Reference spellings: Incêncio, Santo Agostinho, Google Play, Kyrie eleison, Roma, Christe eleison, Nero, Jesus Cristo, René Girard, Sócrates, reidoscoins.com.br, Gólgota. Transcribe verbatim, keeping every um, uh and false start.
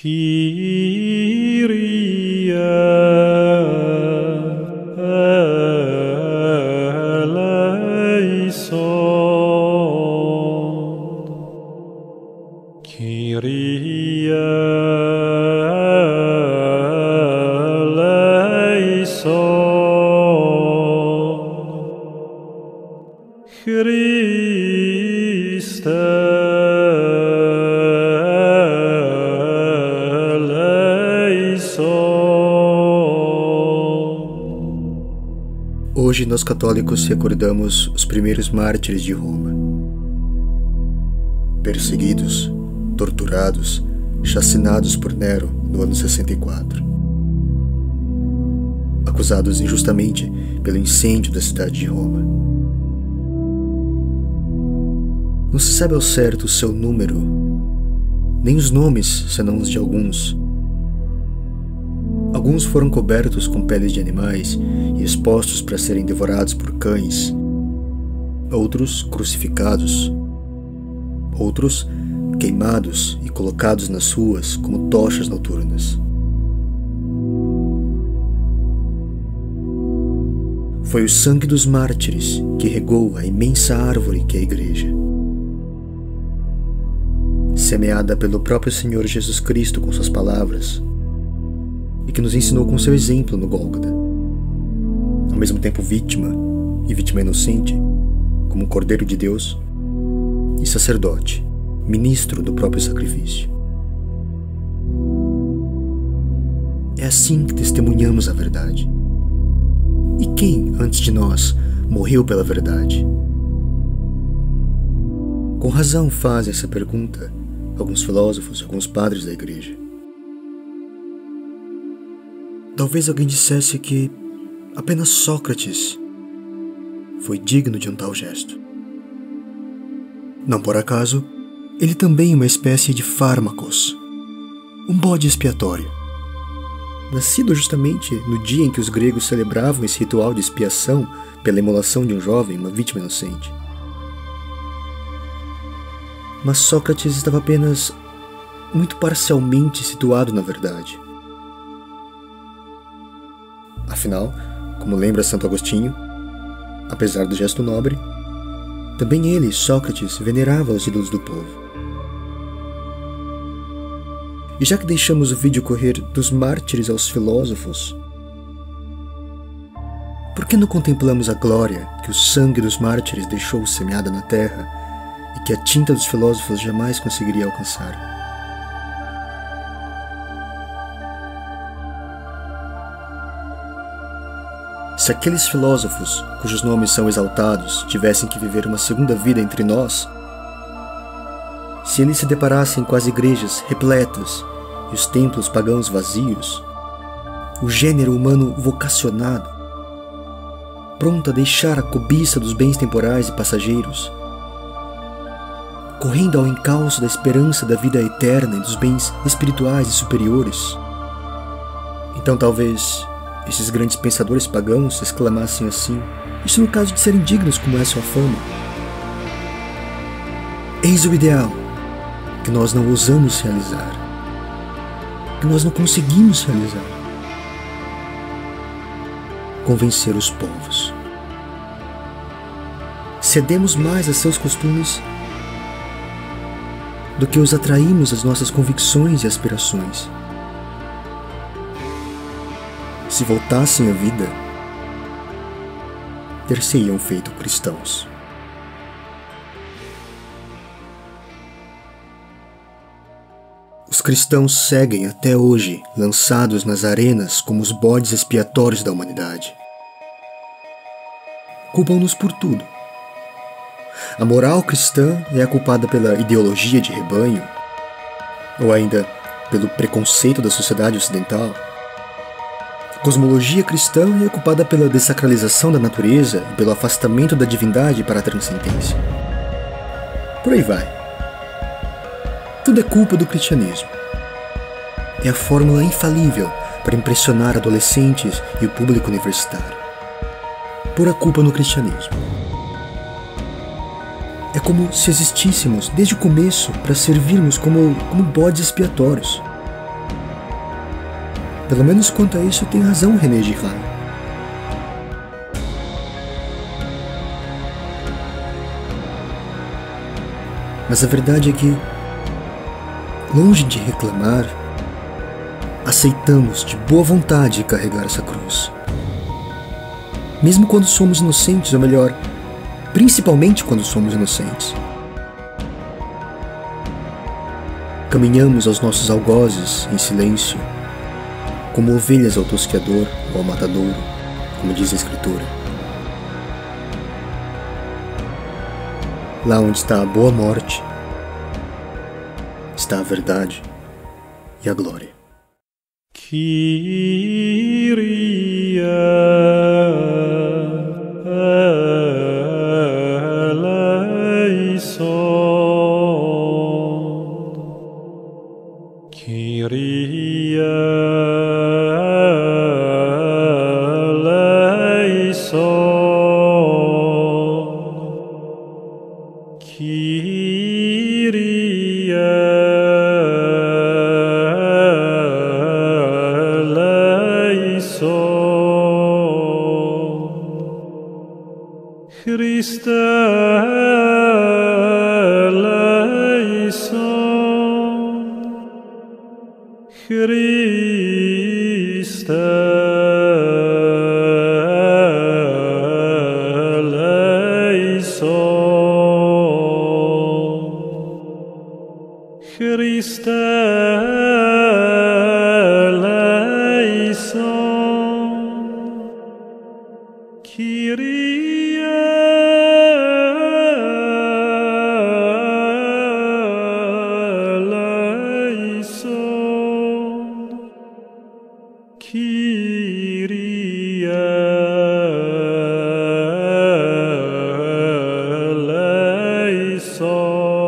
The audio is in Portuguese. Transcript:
Kyrie eleison, Kyrie eleison, Christe Hoje nós católicos recordamos os primeiros mártires de Roma. Perseguidos, torturados, chacinados por Nero no ano sessenta e quatro. Acusados injustamente pelo incêndio da cidade de Roma. Não se sabe ao certo o seu número, nem os nomes senão os de alguns. Alguns foram cobertos com peles de animais e expostos para serem devorados por cães, outros crucificados, outros queimados e colocados nas ruas como tochas noturnas. Foi o sangue dos mártires que regou a imensa árvore que é a Igreja, semeada pelo próprio Senhor Jesus Cristo com suas palavras, e que nos ensinou com seu exemplo no Gólgota, ao mesmo tempo vítima e vítima inocente, como Cordeiro de Deus, e sacerdote, ministro do próprio sacrifício. É assim que testemunhamos a verdade. E quem, antes de nós, morreu pela verdade? Com razão fazem essa pergunta alguns filósofos, alguns padres da Igreja. Talvez alguém dissesse que apenas Sócrates foi digno de um tal gesto. Não por acaso, ele também é uma espécie de fármacos, um bode expiatório. Nascido justamente no dia em que os gregos celebravam esse ritual de expiação pela imolação de um jovem, uma vítima inocente. Mas Sócrates estava apenas muito parcialmente situado na verdade. Afinal, como lembra Santo Agostinho, apesar do gesto nobre, também ele, Sócrates, venerava os ídolos do povo. E já que deixamos o vídeo correr dos mártires aos filósofos, por que não contemplamos a glória que o sangue dos mártires deixou semeada na terra e que a tinta dos filósofos jamais conseguiria alcançar? Se aqueles filósofos, cujos nomes são exaltados, tivessem que viver uma segunda vida entre nós, se eles se deparassem com as igrejas repletas e os templos pagãos vazios, o gênero humano vocacionado, pronto a deixar a cobiça dos bens temporais e passageiros, correndo ao encalço da esperança da vida eterna e dos bens espirituais e superiores, então talvez esses grandes pensadores pagãos exclamassem assim, isso no caso de serem dignos como é sua fama: eis o ideal que nós não ousamos realizar, que nós não conseguimos realizar. Convencer os povos. Cedemos mais a seus costumes do que os atraímos às nossas convicções e aspirações. Se voltassem à vida, ter-se-iam feito cristãos. Os cristãos seguem até hoje, lançados nas arenas como os bodes expiatórios da humanidade. Culpam-nos por tudo. A moral cristã é culpada pela ideologia de rebanho, ou ainda pelo preconceito da sociedade ocidental. A cosmologia cristã é ocupada pela desacralização da natureza e pelo afastamento da divindade para a transcendência. Por aí vai. Tudo é culpa do cristianismo. É a fórmula infalível para impressionar adolescentes e o público universitário. Pura culpa no cristianismo. É como se existíssemos desde o começo para servirmos como, como bodes expiatórios. Pelo menos quanto a isso tem razão René Girard. Mas a verdade é que, longe de reclamar, aceitamos de boa vontade carregar essa cruz. Mesmo quando somos inocentes, ou melhor, principalmente quando somos inocentes. Caminhamos aos nossos algozes em silêncio, como ovelhas ao tosqueador ou ao matadouro, como diz a Escritura. Lá onde está a boa morte, está a verdade e a glória. Kyrie eleison, Kyrie eleison, Kyrie eleison, Christe Christe eleison, Christe eleison, Kyrie Kyrie eleison.